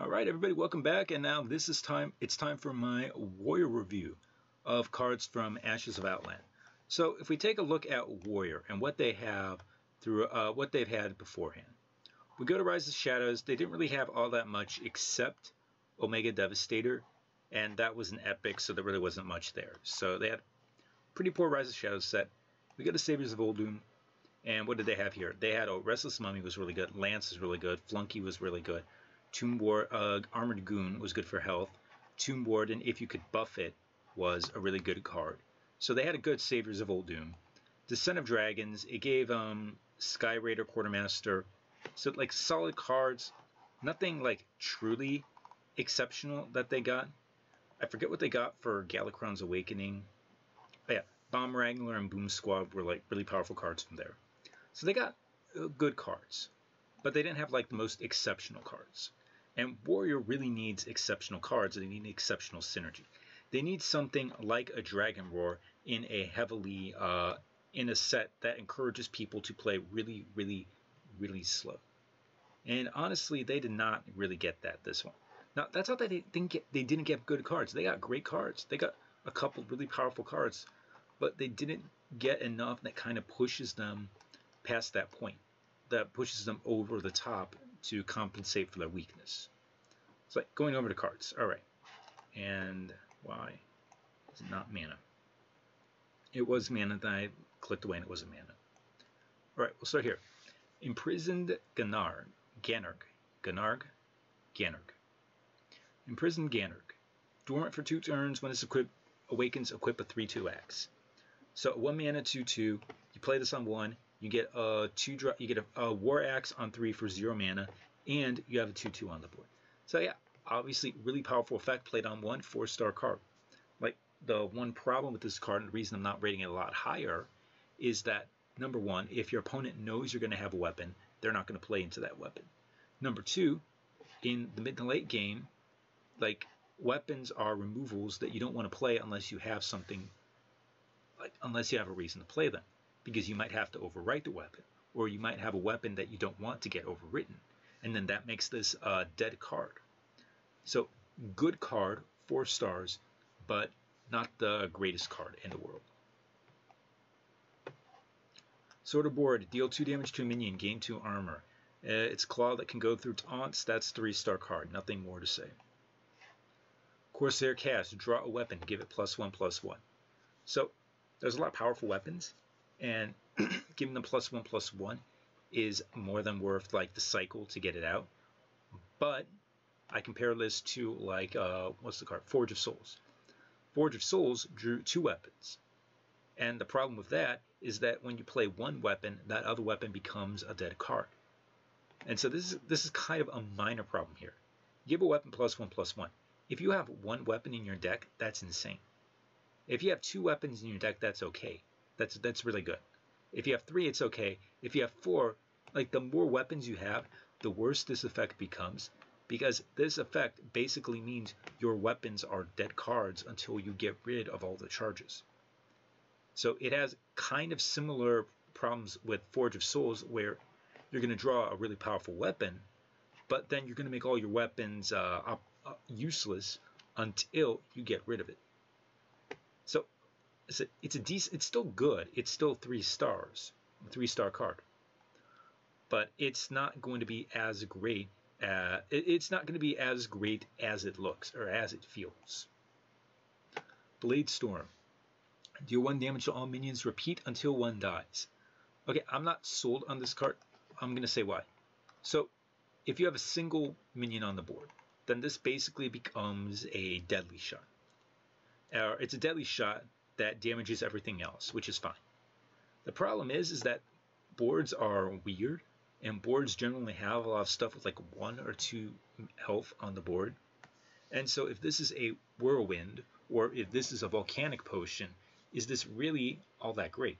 All right, everybody, welcome back. And now it's time for my Warrior review of cards from Ashes of Outland. So if we take a look at Warrior and what they have through what they've had beforehand, we go to Rise of Shadows. They didn't really have all that much except Omega Devastator, and that was an epic, so there really wasn't much there. So they had a pretty poor Rise of Shadows set. We go to Saviors of Old Doom, and what did they have here? They had Restless Mummy was really good, Lance was really good, Flunky was really good. Tomb Warden, Armored Goon was good for health. Tomb Warden, if you could buff it, was a really good card. So they had a good Saviors of Old Doom. Descent of Dragons, it gave Sky Raider, Quartermaster. So like solid cards, nothing like truly exceptional that they got. I forget what they got for Galakrond's Awakening. Oh, yeah, Bomb Wrangler and Boom Squad were like really powerful cards from there. So they got good cards, but they didn't have like the most exceptional cards. And Warrior really needs exceptional cards, and they need exceptional synergy. They need something like a Dragon Roar in a heavily in a set that encourages people to play really, really, really slow. And honestly, they did not really get that this one. Now that's not that they didn't get good cards. They got great cards. They got a couple really powerful cards, but they didn't get enough that kind of pushes them past that point. That pushes them over the top to compensate for their weakness. It's like going over to cards. All right, and why is it not mana? It was mana that I clicked away, and it wasn't mana. All right, we'll start here. Imprisoned Gan'arg. Imprisoned Gan'arg. Dormant for 2 turns. When it's equipped, awakens, equip a 3/2 axe. So 1 mana, 2/2. You play this on 1. You get a you get a war axe on 3 for 0 mana, and you have a 2/2 on the board. So yeah, obviously really powerful effect played on 1 4-star card. Like the one problem with this card, and the reason I'm not rating it a lot higher, is that number 1, if your opponent knows you're going to have a weapon, they're not going to play into that weapon. Number 2, in the mid to late game, like weapons are removals that you don't want to play unless you have something, like unless you have a reason to play them. Because you might have to overwrite the weapon, or you might have a weapon that you don't want to get overwritten, and then that makes this a dead card. So good card, 4 stars, but not the greatest card in the world. Sword of board, deal 2 damage to a minion, gain 2 armor. It's a claw that can go through taunts. That's 3-star card, nothing more to say. Corsair cast, draw a weapon, give it +1/+1. So there's a lot of powerful weapons, and giving them +1/+1 is more than worth like the cycle to get it out. But I compare this to like what's the card? Forge of Souls. Forge of Souls drew 2 weapons, and the problem with that is that when you play 1 weapon, that other weapon becomes a dead card. And so this is kind of a minor problem here. Give a weapon +1/+1. If you have 1 weapon in your deck, that's insane. If you have 2 weapons in your deck, that's okay. That's really good. If you have 3, it's okay. If you have 4, like the more weapons you have, the worse this effect becomes, because this effect basically means your weapons are dead cards until you get rid of all the charges. So it has kind of similar problems with Forge of Souls, where you're going to draw a really powerful weapon, but then you're going to make all your weapons useless until you get rid of it. So it's still good. It's still 3 stars, a 3-star card, but it's not going to be as great. It's not going to be as great as it looks or as it feels. Blade Storm, deal 1 damage to all minions. Repeat until 1 dies. Okay, I'm not sold on this card. I'm going to say why. So, if you have a single minion on the board, then this basically becomes a deadly shot. It's a deadly shot that damages everything else, which is fine. The problem is that boards are weird, and boards generally have a lot of stuff with like 1 or 2 health on the board. And so if this is a whirlwind, or if this is a volcanic potion, is this really all that great?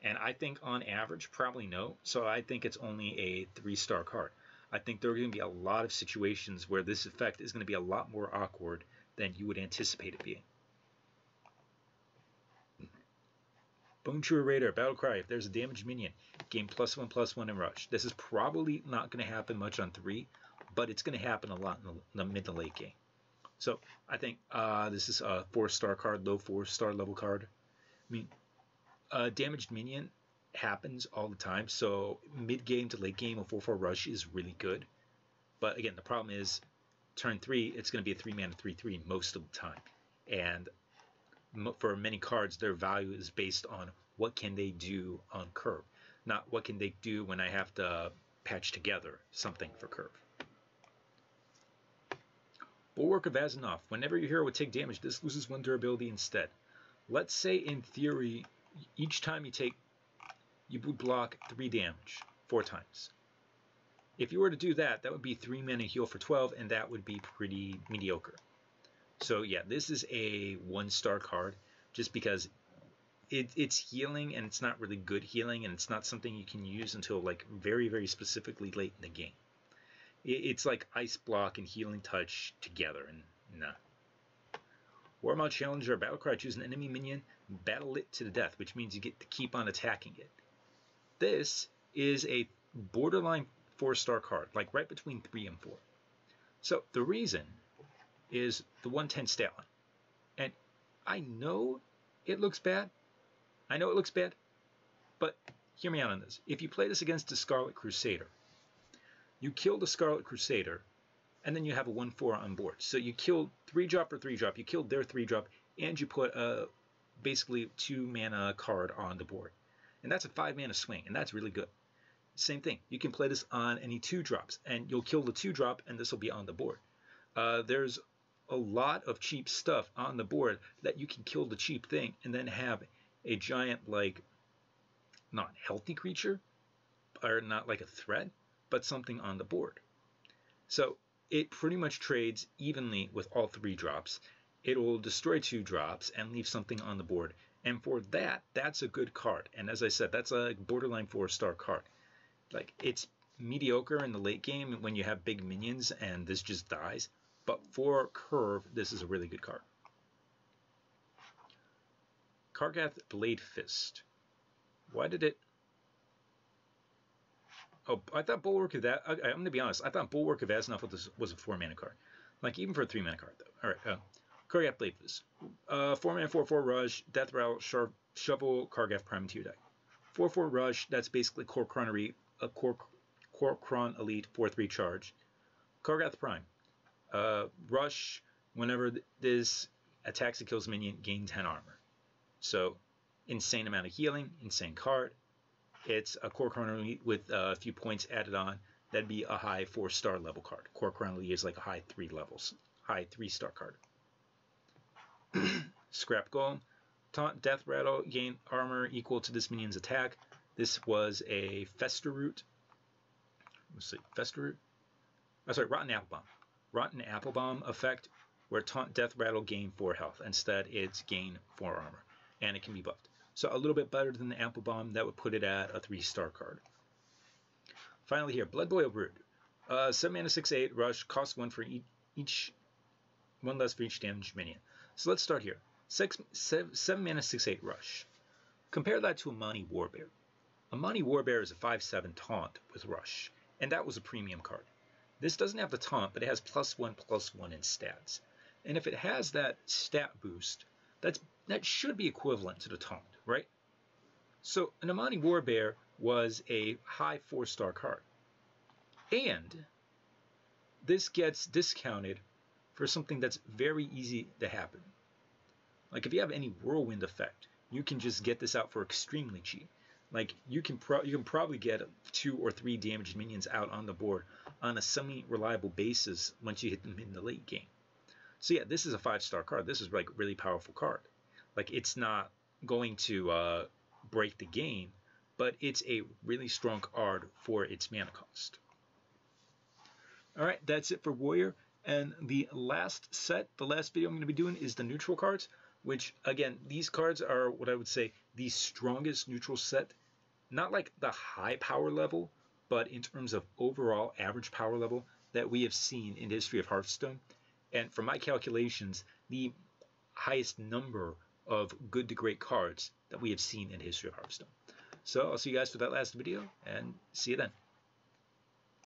And I think on average, probably no. So I think it's only a 3-star card. I think there are going to be a lot of situations where this effect is going to be a lot more awkward than you would anticipate it being. Bonechewer Raider, Battlecry. If there's a damaged minion, gain +1/+1 and rush. This is probably not going to happen much on 3, but it's going to happen a lot in the mid to late game. So I think this is a 4-star card, low 4-star level card. I mean, damaged minion happens all the time, so mid-game to late-game, a 4-4 rush is really good. But again, the problem is, turn 3, it's going to be a 3-mana 3-3 most of the time. And for many cards, their value is based on what can they do on curve, not what can they do when I have to patch together something for curve. Bulwark of Azzinoth. Whenever your hero would take damage, this loses 1 durability instead. Let's say, in theory, each time you take, you would block 3 damage 4 times. If you were to do that, that would be 3 mana heal for 12, and that would be pretty mediocre. So yeah, this is a 1-star card just because it's healing, and it's not really good healing, and it's not something you can use until like very, very specifically late in the game. It's like Ice Block and Healing Touch together, and nah. Warmauled Challenger, Battlecry. Choose an enemy minion, battle it to the death, which means you get to keep on attacking it. This is a borderline 4-star card, like right between 3 and 4. So the reason is the 110 stat line. And I know it looks bad. I know it looks bad, but hear me out on this. If you play this against the Scarlet Crusader, you kill the Scarlet Crusader, and then you have a 1-4 on board. So you kill 3-drop or 3-drop. You killed their 3-drop, and you put a basically 2-mana card on the board. And that's a 5-mana swing, and that's really good. Same thing. You can play this on any 2-drops, and you'll kill the 2-drop, and this will be on the board. There's a lot of cheap stuff on the board that you can kill the cheap thing and then have a giant, like, not healthy creature, or not like a threat, but something on the board. So it pretty much trades evenly with all 3-drops. It will destroy 2-drops and leave something on the board. And for that, that's a good card. And as I said, that's a borderline 4-star card. Like, it's mediocre in the late game when you have big minions and this just dies. But for curve, this is a really good card. Kargath Bladefist. Why did it... Oh, I thought Bulwark of that. I'm going to be honest. I thought Bulwark of Azzinoth was a 4-mana card. Like, even for a 3-mana card, though. All right. Kargath Bladefist. 4-mana, 4-4 rush, Death Rattle, Shovel, Kargath Prime into your deck. 4-4 rush, that's basically Kor'kron Elite, Kor'kron Elite 4-3 charge. Kargath Prime. Rush, whenever this attacks and kills minion, gain 10 armor. So, insane amount of healing, insane card. It's a Kor'kron Elite with a few points added on. That'd be a high 4-star level card. Kor'kron Elite is like a high 3-star card. Scrap Golem. Taunt, Death Rattle, gain armor equal to this minion's attack. This was a Festerroot. Let's see, Festerroot. Oh, sorry, Rotten Apple Bomb. Rotten Apple Bomb effect, where Taunt, Death Rattle, gain 4 health. Instead, it's gain 4 armor, and it can be buffed. So a little bit better than the Apple Bomb. That would put it at a 3-star card. Finally here, Blood Boil Brood. 7 mana, 6/8 rush, cost 1 for each, 1 less for each damaged minion. So let's start here. 7 mana, 6/8 rush. Compare that to Amani Warbear. Amani Warbear is a 5/7 taunt with rush, and that was a premium card. This doesn't have the taunt, but it has +1/+1 in stats. And if it has that stat boost, that should be equivalent to the taunt, right? So an Amani Warbear was a high 4-star card. And this gets discounted for something that's very easy to happen. Like, if you have any whirlwind effect, you can just get this out for extremely cheap. Like, you can probably get 2 or 3 damaged minions out on the board on a semi-reliable basis once you hit them in the late game. So yeah, this is a 5-star card. This is like a really powerful card. Like, it's not going to break the game, but it's a really strong card for its mana cost. Alright, that's it for Warrior. And the last set, the last video I'm going to be doing is the neutral cards, which, again, these cards are what I would say the strongest neutral set. Not like the high power level, but in terms of overall average power level that we have seen in the history of Hearthstone. And from my calculations, the highest number of good to great cards that we have seen in the history of Hearthstone. So I'll see you guys for that last video, and see you then.